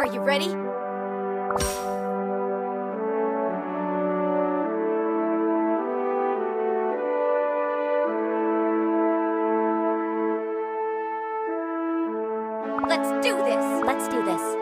Are you ready? Let's do this! Let's do this.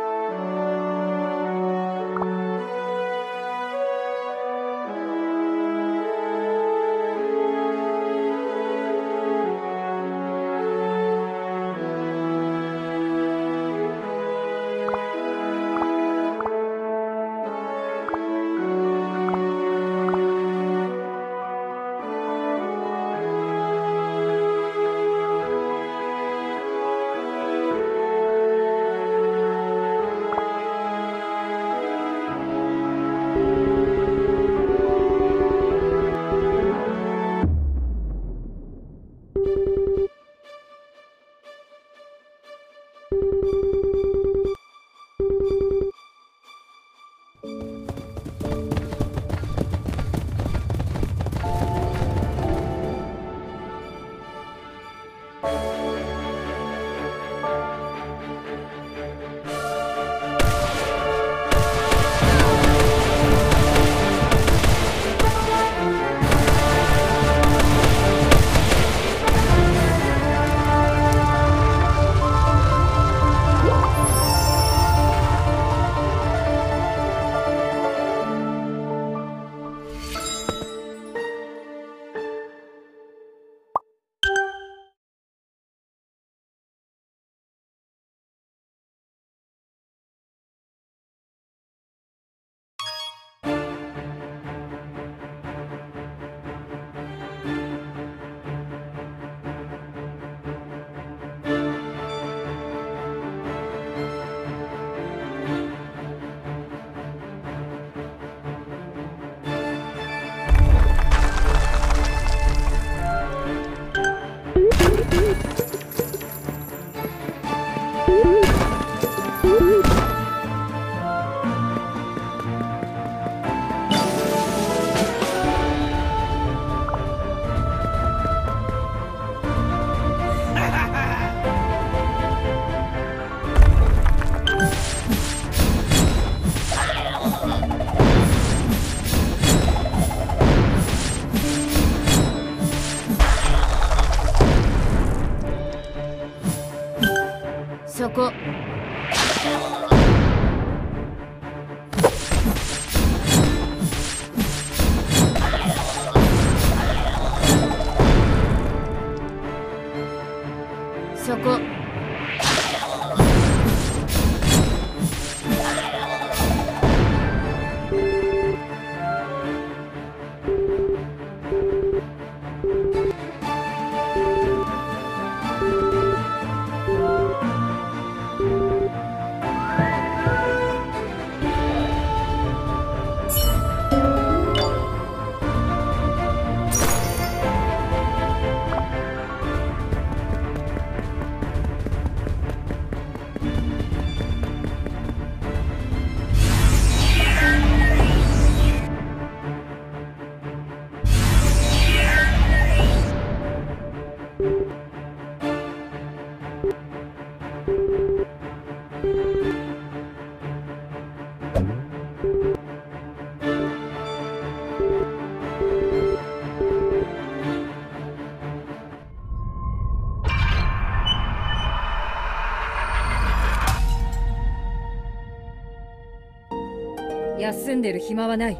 休んでる暇はない。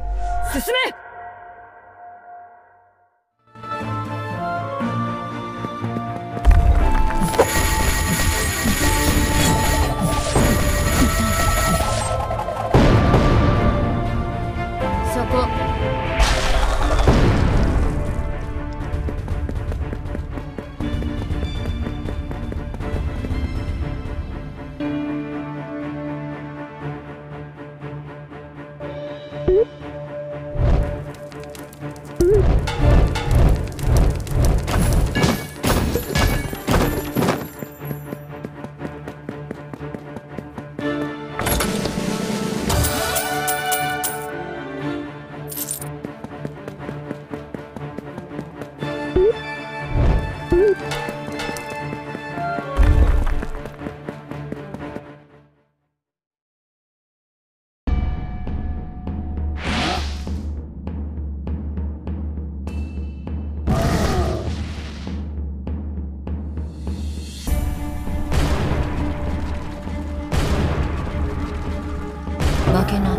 進め！けない。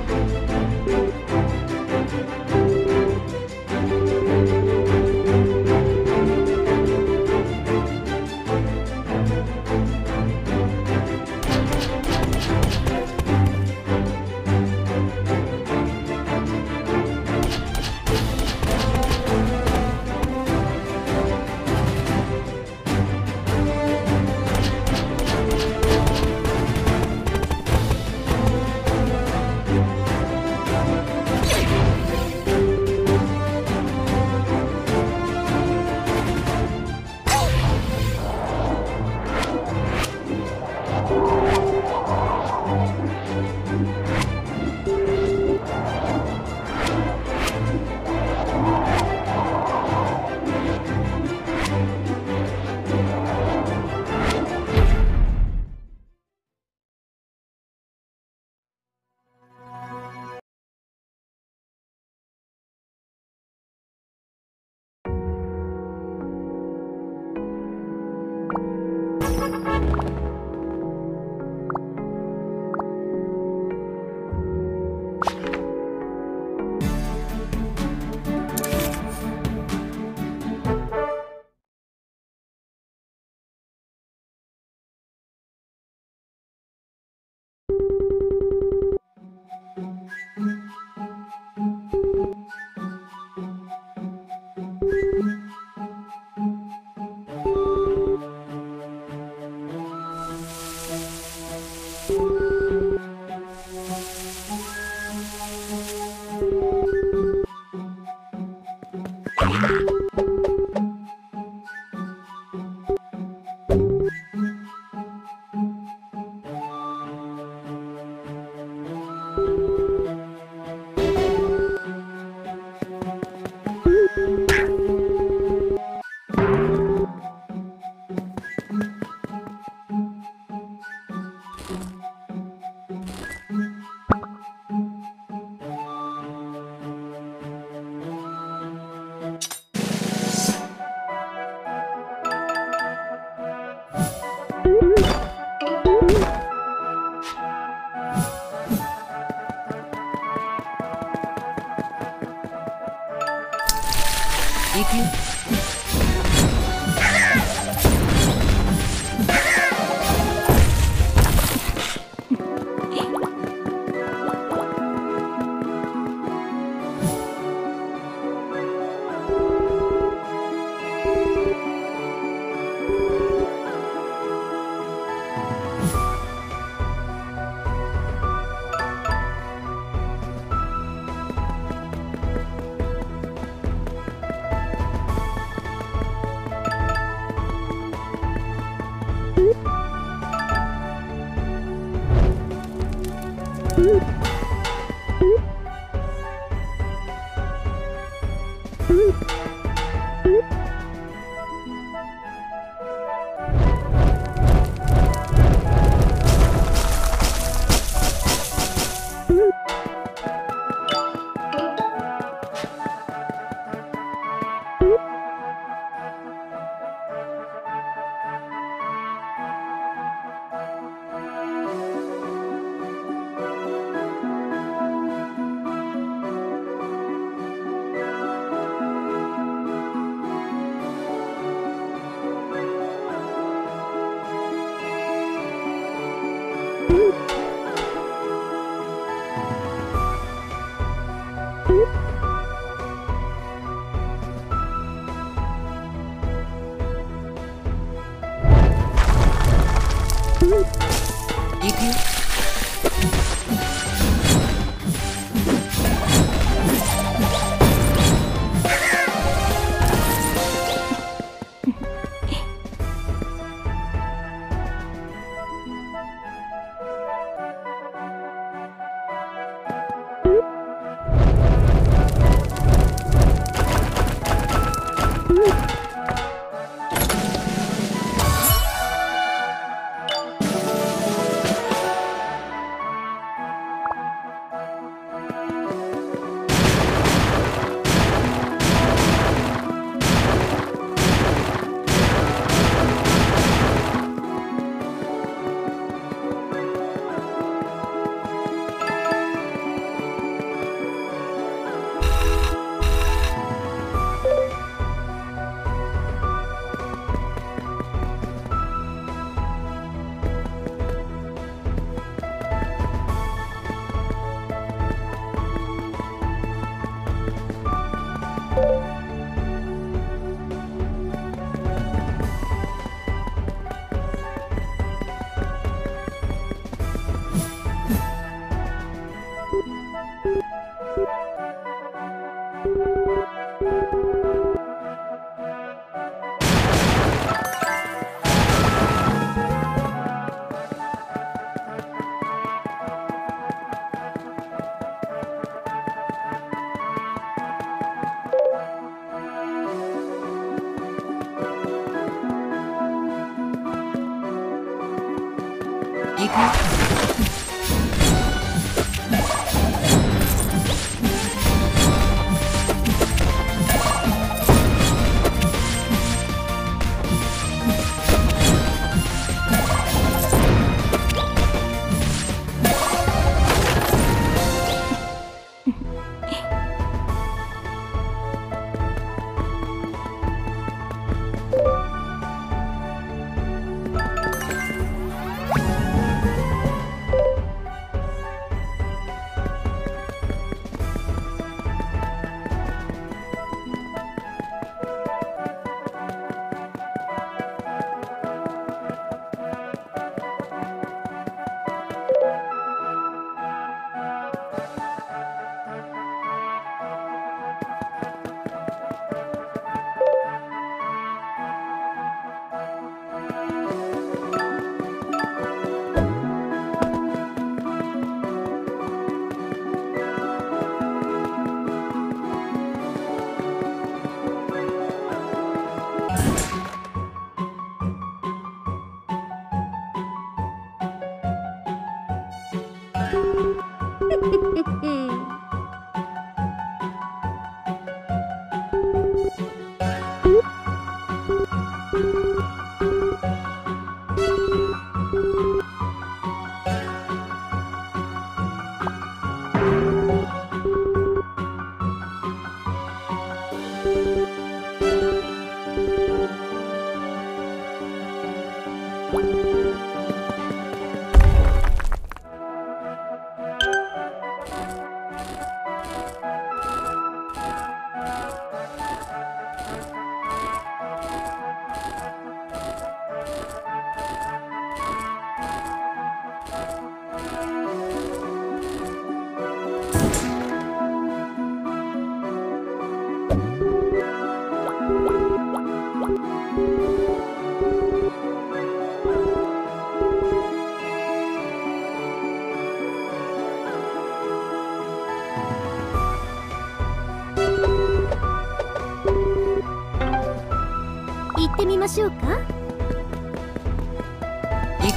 ましょうか。行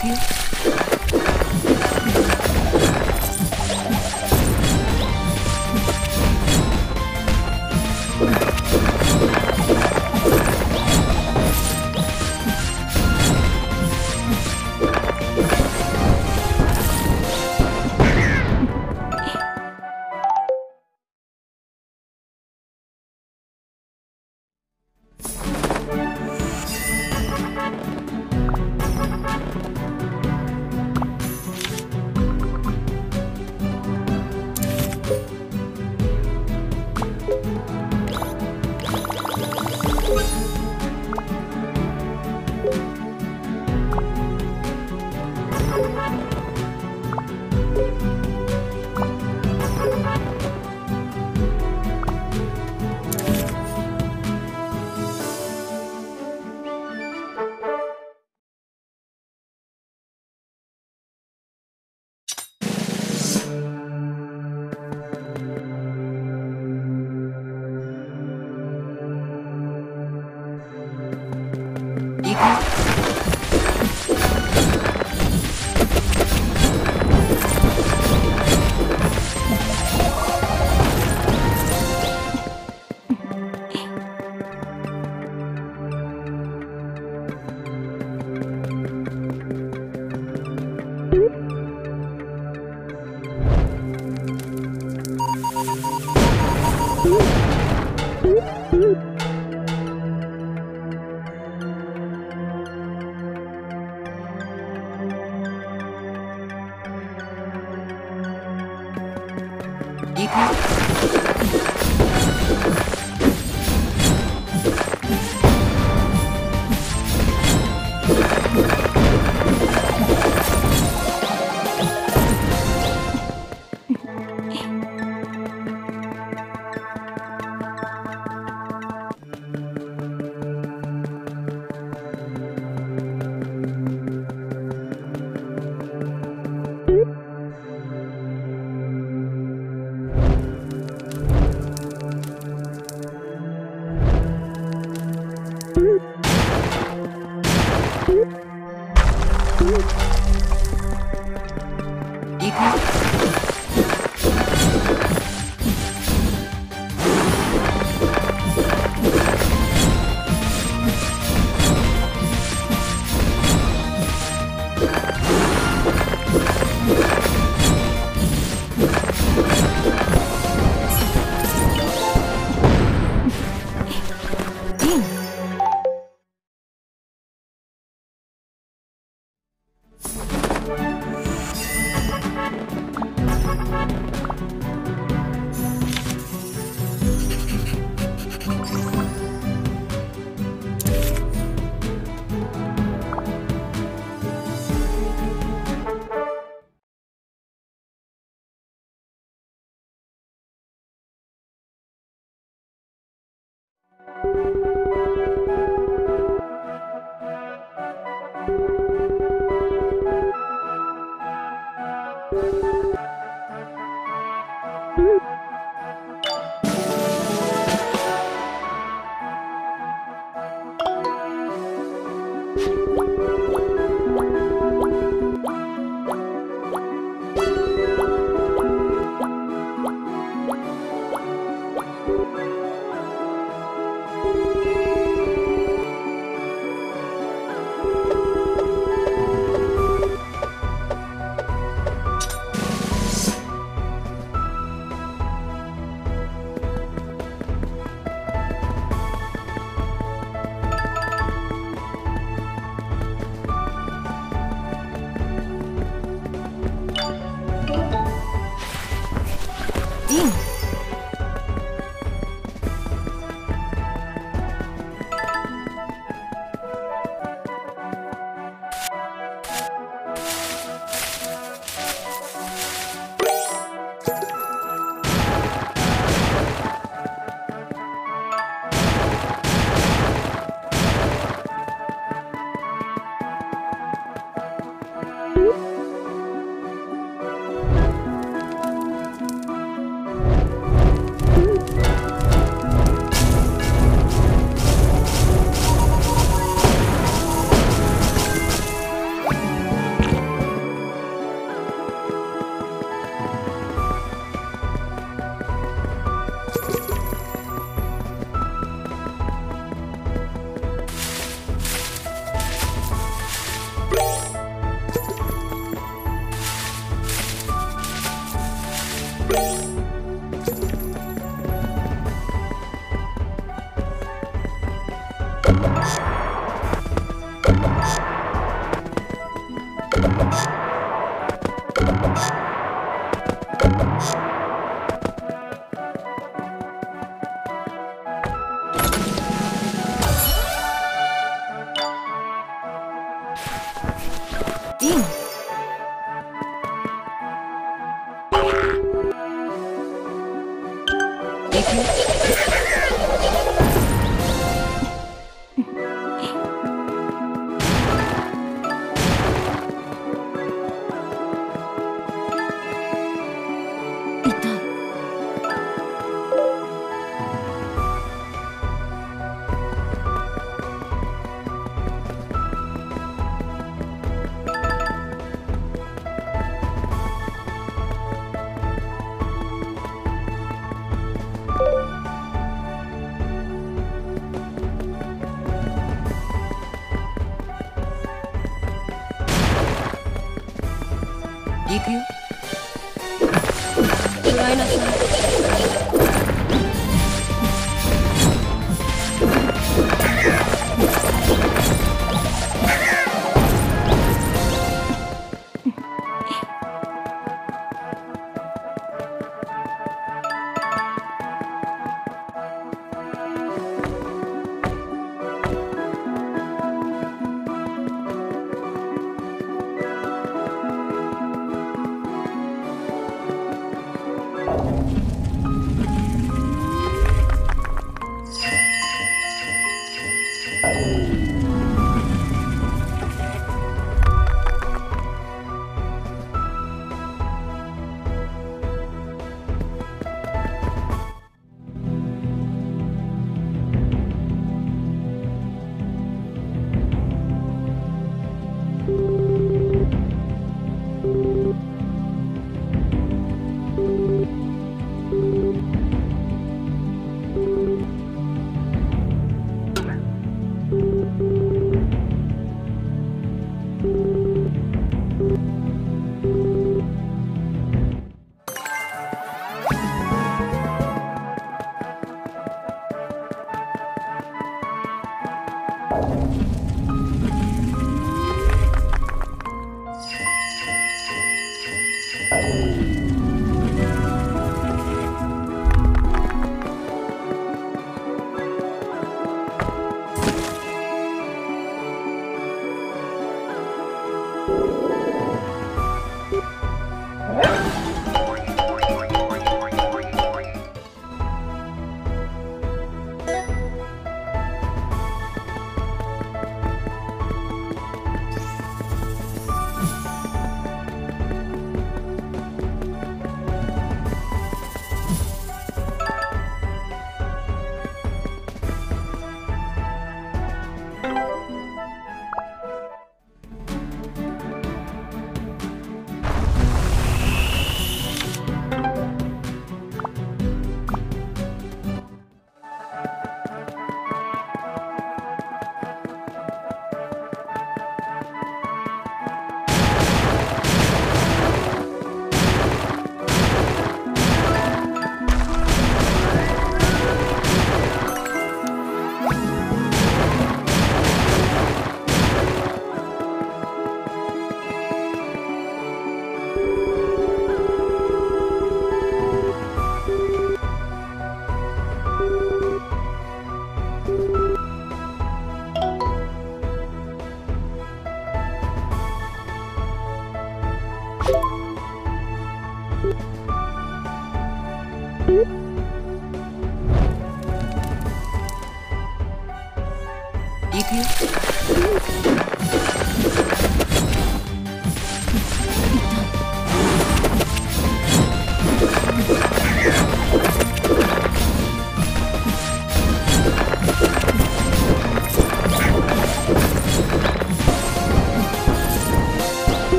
くよ。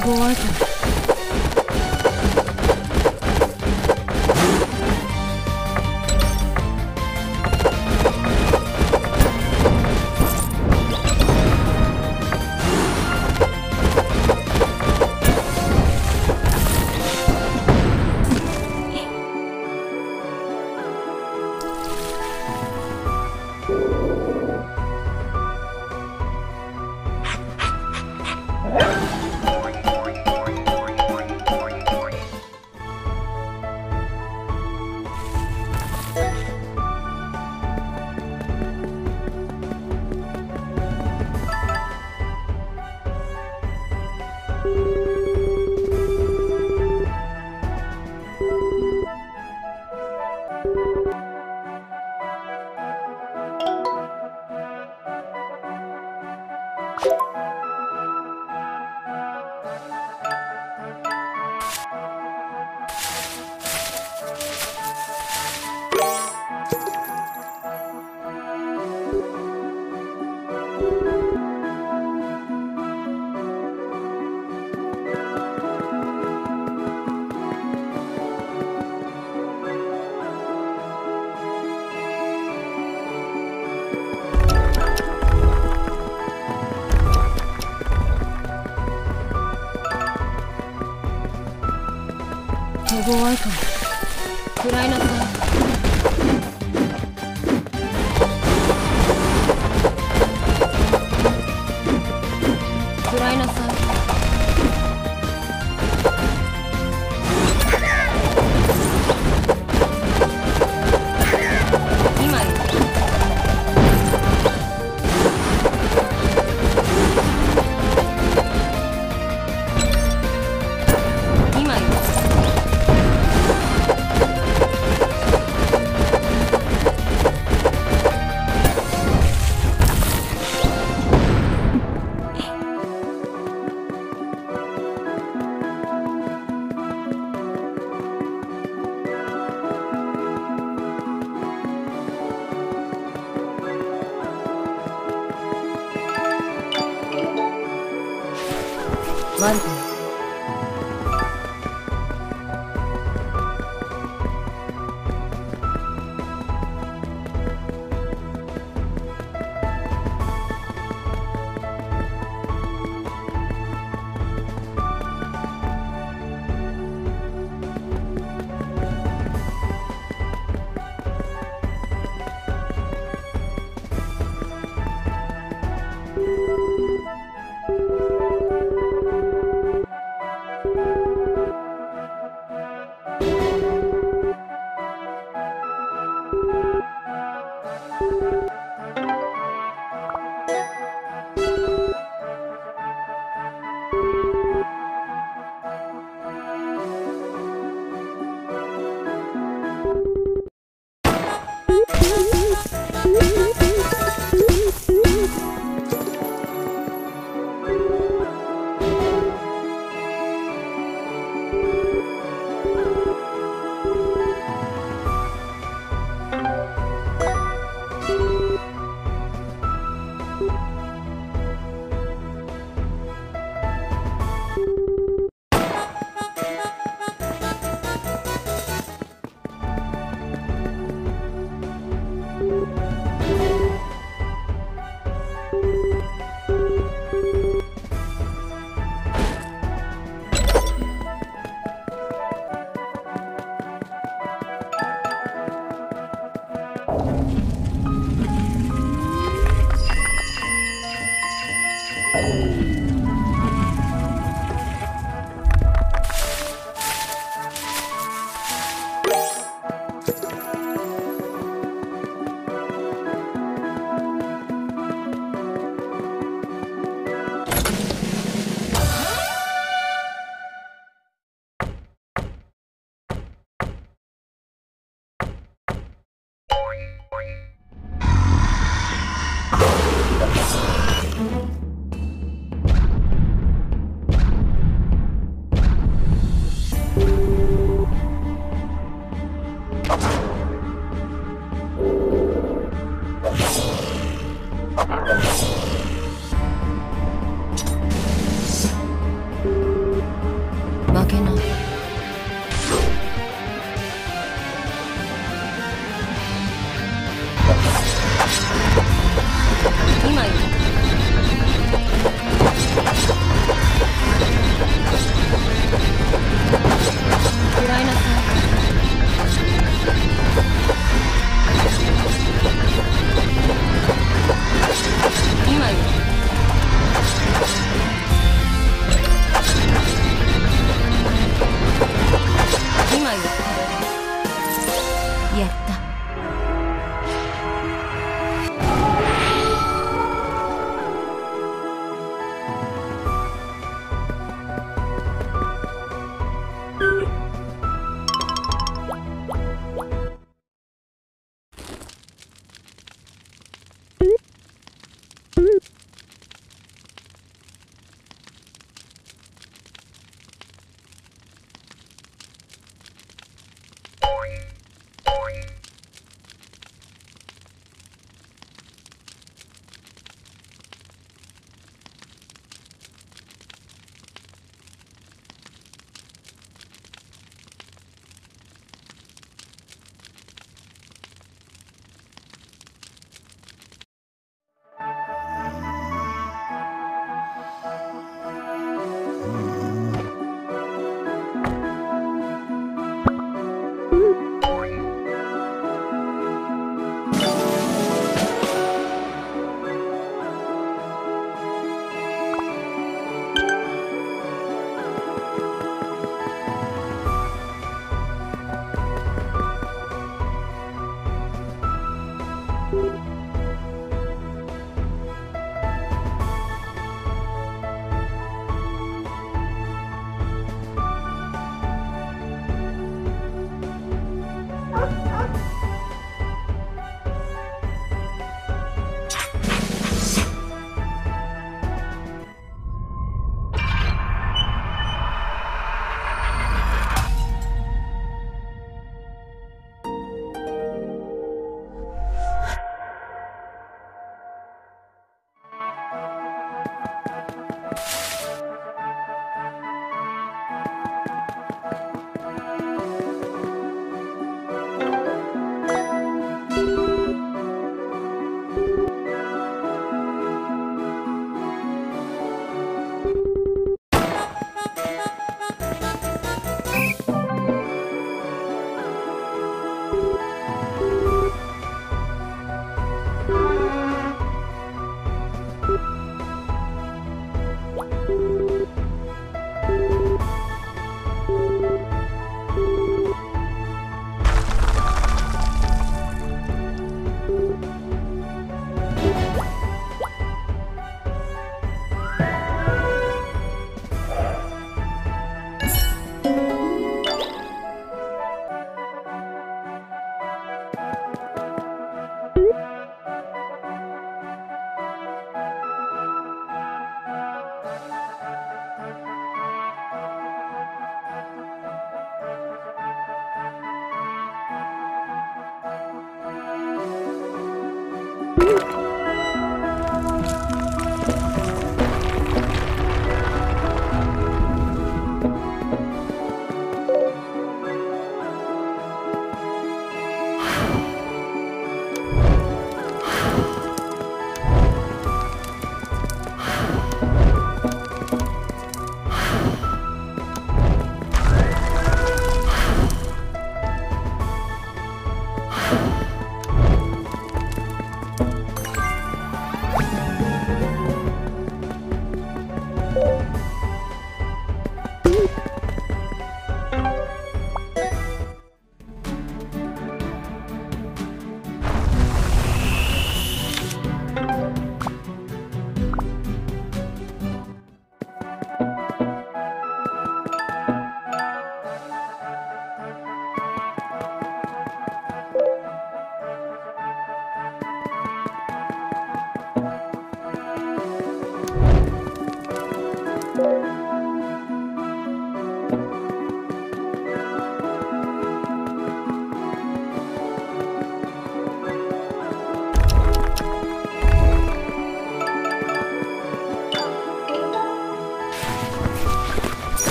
覚えてる。怖いかも。暗い夏だ。けない。今よ食らいなさい。今よ